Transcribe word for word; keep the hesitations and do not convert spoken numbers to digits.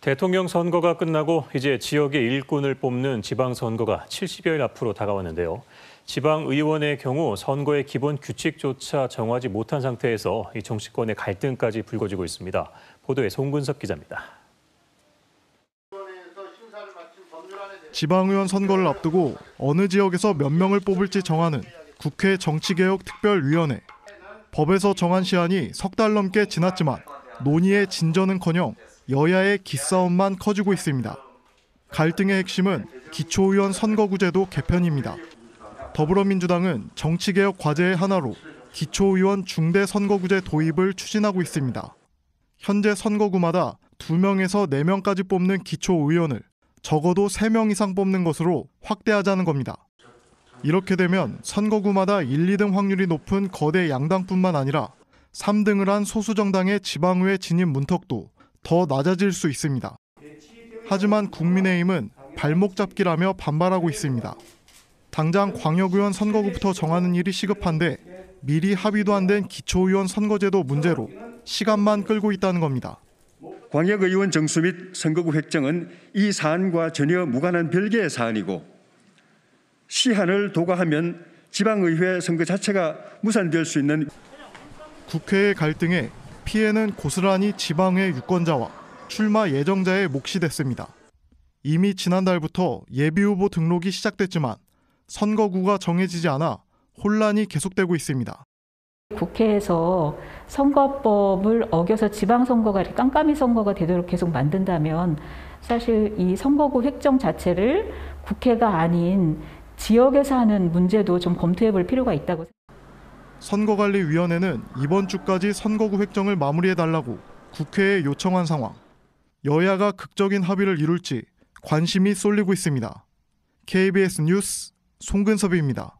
대통령 선거가 끝나고 이제 지역의 일꾼을 뽑는 지방선거가 칠십여일 앞으로 다가왔는데요. 지방의원의 경우 선거의 기본 규칙조차 정하지 못한 상태에서 이 정치권의 갈등까지 불거지고 있습니다. 보도에 송근섭 기자입니다. 지방의원 선거를 앞두고 어느 지역에서 몇 명을 뽑을지 정하는 국회 정치개혁특별위원회. 법에서 정한 시한이 석 달 넘게 지났지만 논의의 진전은커녕 여야의 기싸움만 커지고 있습니다. 갈등의 핵심은 기초의원 선거구제도 개편입니다. 더불어민주당은 정치개혁 과제의 하나로 기초의원 중대선거구제 도입을 추진하고 있습니다. 현재 선거구마다 두 명에서 네 명까지 뽑는 기초의원을 적어도 세 명 이상 뽑는 것으로 확대하자는 겁니다. 이렇게 되면 선거구마다 일, 이등 확률이 높은 거대 양당뿐만 아니라 삼등을 한 소수정당의 지방의회 진입 문턱도 더 낮아질 수 있습니다. 하지만 국민의힘은 발목 잡기라며 반발하고 있습니다. 당장 광역의원 선거구부터 정하는 일이 시급한데 미리 합의도 안 된 기초의원 선거제도 문제로 시간만 끌고 있다는 겁니다. 광역의원 정수 및 선거구 획정은 이 사안과 전혀 무관한 별개의 사안이고 시한을 도과하면 지방의회 선거 자체가 무산될 수 있는 국회의 갈등에 피해는 고스란히 지방의 유권자와 출마 예정자의 몫이 됐습니다. 이미 지난달부터 예비후보 등록이 시작됐지만 선거구가 정해지지 않아 혼란이 계속되고 있습니다. 국회에서 선거법을 어겨서 지방선거가 이렇게 깜깜이 선거가 되도록 계속 만든다면 사실 이 선거구 획정 자체를 국회가 아닌 지역에서 하는 문제도 좀 검토해 볼 필요가 있다고 생각합니다. 선거관리위원회는 이번 주까지 선거구 획정을 마무리해달라고 국회에 요청한 상황. 여야가 극적인 합의를 이룰지 관심이 쏠리고 있습니다. 케이비에스 뉴스 송근섭입니다.